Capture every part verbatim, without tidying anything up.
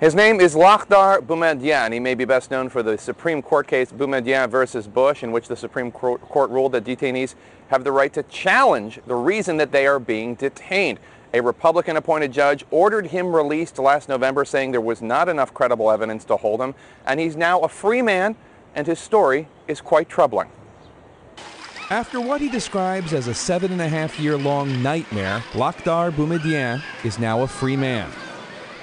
His name is Lakhdar Boumediene. He may be best known for the Supreme Court case Boumediene versus Bush, in which the Supreme Court ruled that detainees have the right to challenge the reason that they are being detained. A Republican-appointed judge ordered him released last November, saying there was not enough credible evidence to hold him, and he's now a free man, and his story is quite troubling. After what he describes as a seven-and-a-half-year-long nightmare, Lakhdar Boumediene is now a free man.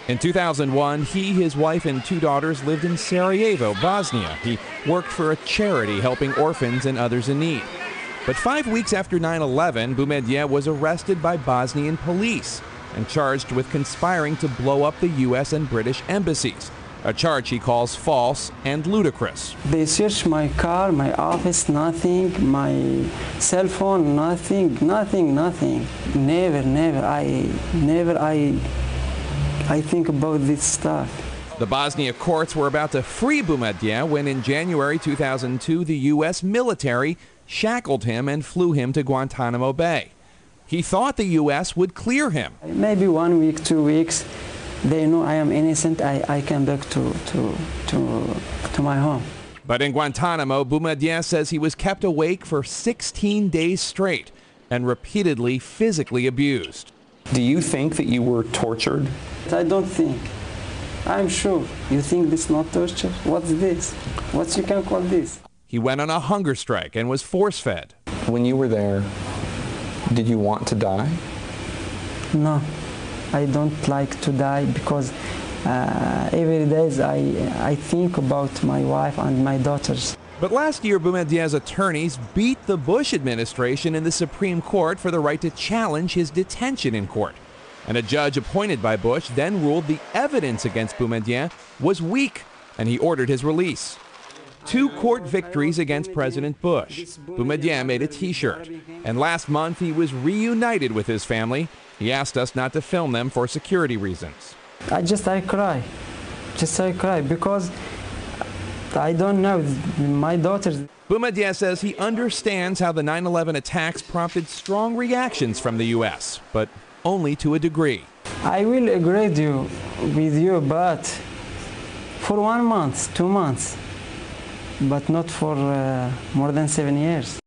In two thousand one, he, his wife, and two daughters lived in Sarajevo, Bosnia. He worked for a charity helping orphans and others in need. But five weeks after nine eleven, Boumediene was arrested by Bosnian police and charged with conspiring to blow up the U S and British embassies, a charge he calls false and ludicrous. They searched my car, my office, nothing, my cell phone, nothing, nothing, nothing. Never, never, I, never, I... I think about this stuff. The Bosnia courts were about to free Boumediene when in January two thousand two, the U S military shackled him and flew him to Guantanamo Bay. He thought the U S would clear him. Maybe one week, two weeks, they know I am innocent, I, I come back to, to, to, to my home. But in Guantanamo, Boumediene says he was kept awake for sixteen days straight and repeatedly physically abused. Do you think that you were tortured? I don't think. I'm sure. You think this is not torture? What's this? What you can call this? He went on a hunger strike and was force-fed. When you were there, did you want to die? No. I don't like to die because uh, every day I, I think about my wife and my daughters. But last year, Boumediene's attorneys beat the Bush administration in the Supreme Court for the right to challenge his detention in court. And a judge appointed by Bush then ruled the evidence against Boumediene was weak, and he ordered his release. Two court victories against President Bush. Boumediene made a T-shirt. And last month, he was reunited with his family. He asked us not to film them for security reasons. I just, I cry. Just, I cry because I don't know, my daughters. Boumediene says he understands how the nine eleven attacks prompted strong reactions from the U S, but only to a degree. I will agree you, with you, but for one month, two months, but not for uh, more than seven years.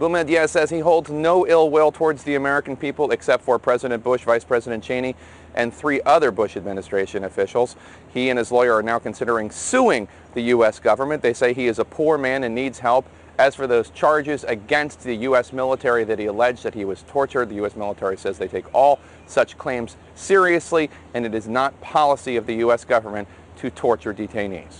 Boumediene says he holds no ill will towards the American people except for President Bush, Vice President Cheney, and three other Bush administration officials. He and his lawyer are now considering suing the U S government. They say he is a poor man and needs help. As for those charges against the U S military that he alleged that he was tortured, the U S military says they take all such claims seriously, and it is not policy of the U S government to torture detainees.